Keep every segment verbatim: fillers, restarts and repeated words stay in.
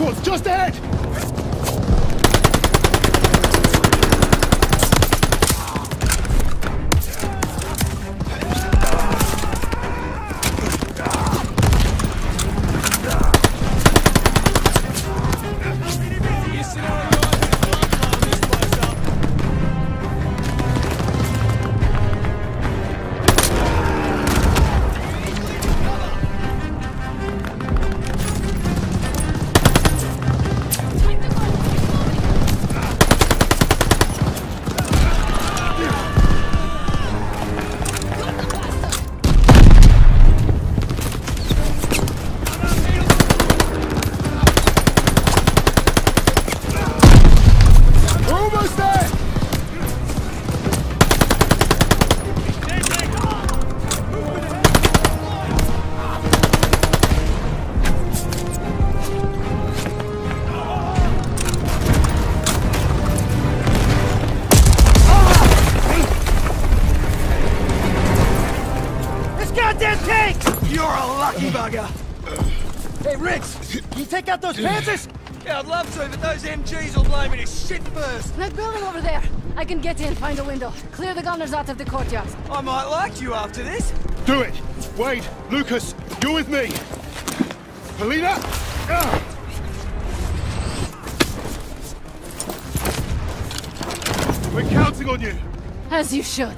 One's just ahead! Out those panzers? Yeah, I'd love to, but those M Gs will blow me to shit first. That building over there. I can get in, find a window. Clear the gunners out of the courtyard. I might like you after this. Do it. Wade, Lucas, you with me. Polina? Uh. We're counting on you. As you should.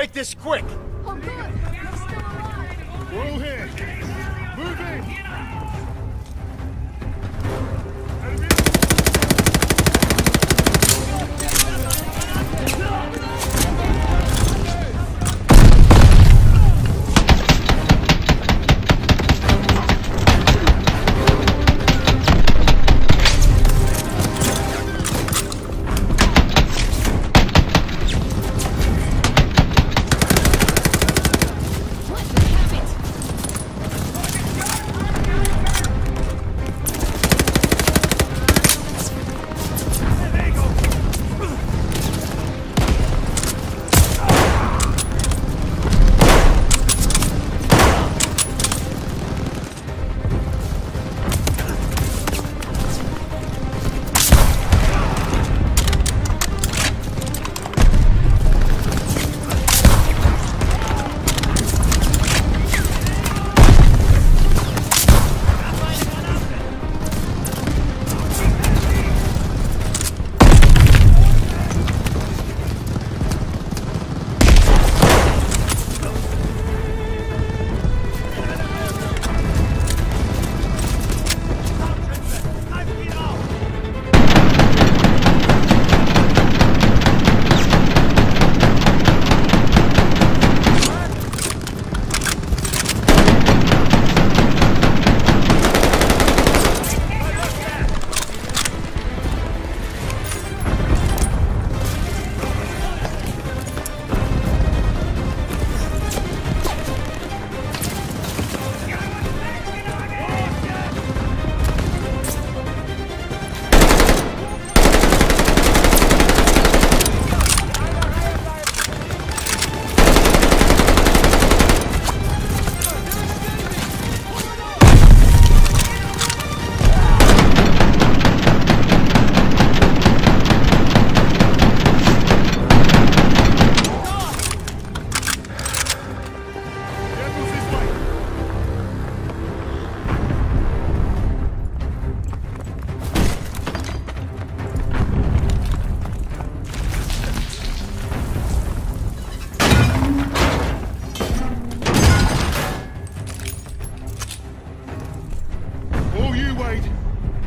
make this quick! Oh, good. We're still alive. We're all here. Moving!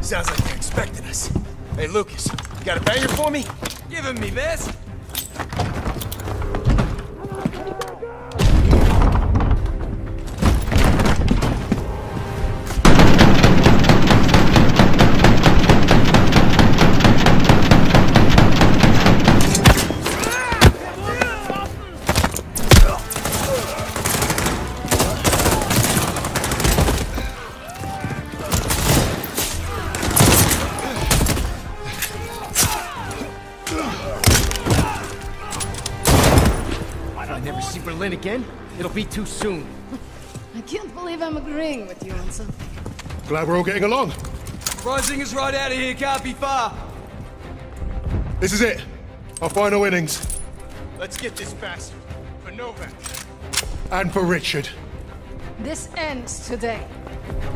Sounds like they expected us. Hey, Lucas, you got a banger for me? Give him me best. Again? It'll be too soon. I can't believe I'm agreeing with you on something. Glad we're all getting along. Rising is right out of here, can't be far. This is it. Our final innings. Let's get this bastard. For Nova. And for Richard. This ends today.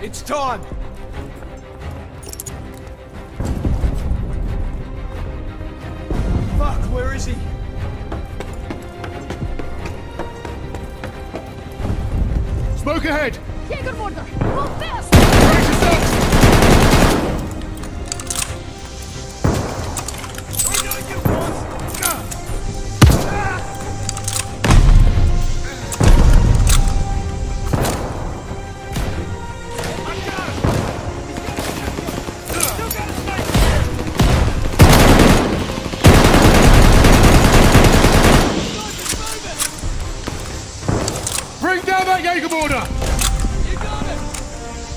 It's time. Fuck, where is he? Smoke ahead! Jägermörder! Move fast! Brace yourselves! We know you, boss! Bring down that Jägermörder! You got it!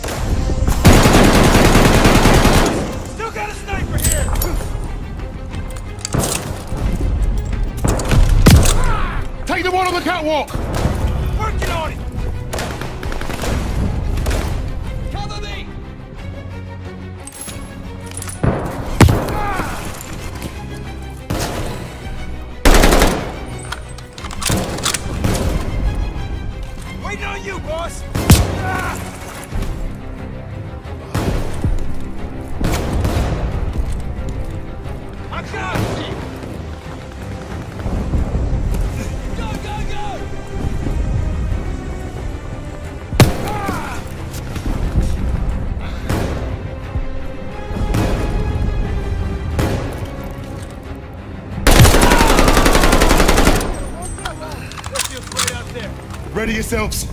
Ready yourselves.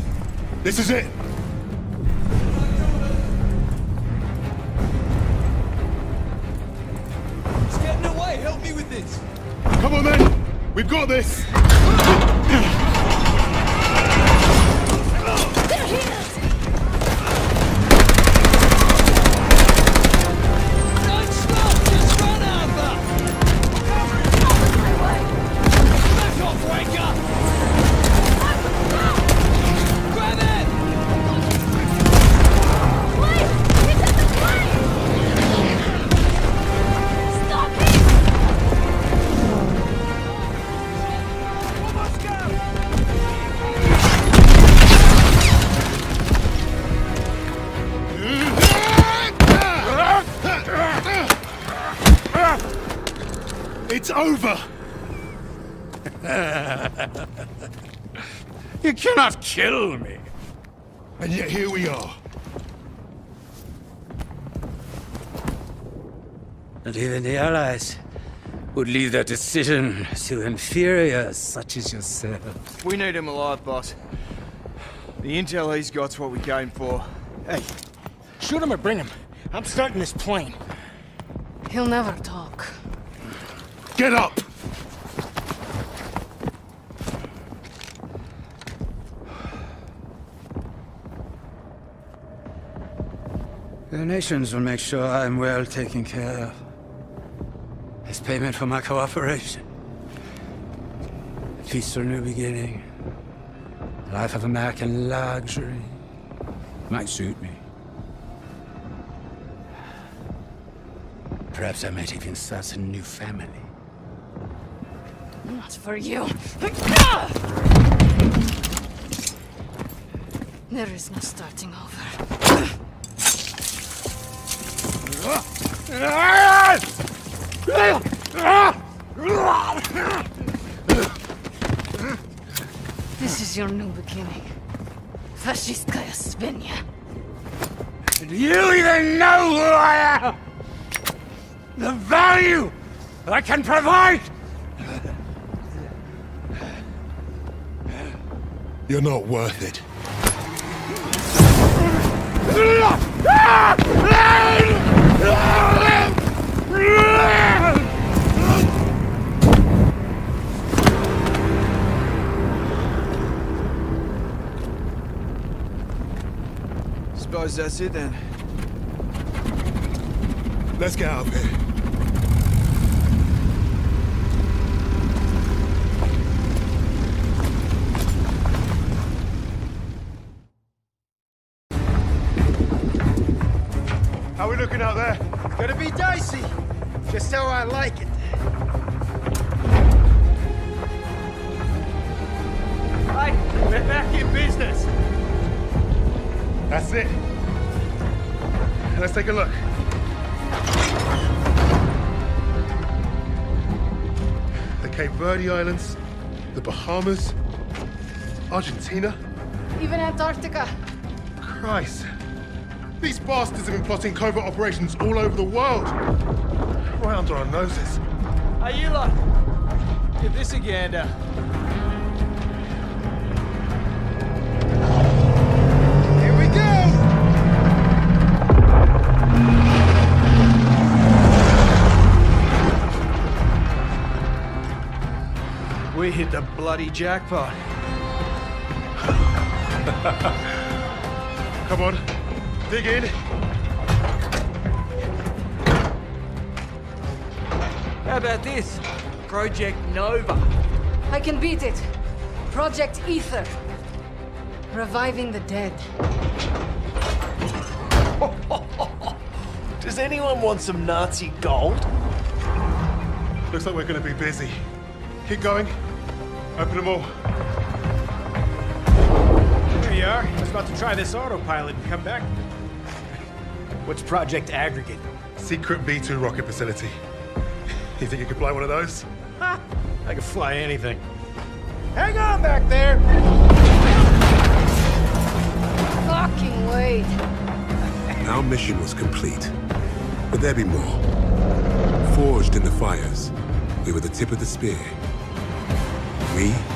This is it. It's getting away. Help me with this. Come on, then. We've got this. It's over! You cannot kill me! And yet here we are. Not even the Allies would leave their decision to inferiors such as yourself. We need him alive, boss. The intel he's got's what we came for. Hey, shoot him or bring him. I'm starting this plane. He'll never talk. Get up! The nations will make sure I'm well taken care of. As payment for my cooperation. A peaceful new beginning. A life of American luxury. Might suit me. Perhaps I might even start a new family. Not for you. There is no starting over. This is your new beginning. Fashistskaya Spinya. Do you even know who I am? The value that I can provide! You're not worth it. Suppose that's it then. Let's get out of here. How we looking out there? Gonna be dicey. Just how I like it. Hey, we're back in business. That's it. Let's take a look. The Cape Verde Islands, the Bahamas, Argentina. Even Antarctica. Christ. These bastards have been plotting covert operations all over the world. Right under our noses. Ayula, give this a gander. Here we go! We hit the bloody jackpot. Come on. Dig in. How about this? Project Nova. I can beat it. Project Ether. Reviving the dead. Does anyone want some Nazi gold? Looks like we're going to be busy. Keep going. Open them all. Here we are. I was about to try this autopilot and come back. What's Project Aggregate? Secret B two rocket facility. You think you could fly one of those? Ha! I could fly anything. Hang on back there! Fucking wait. Our mission was complete. But there'd be more. Forged in the fires, we were the tip of the spear. We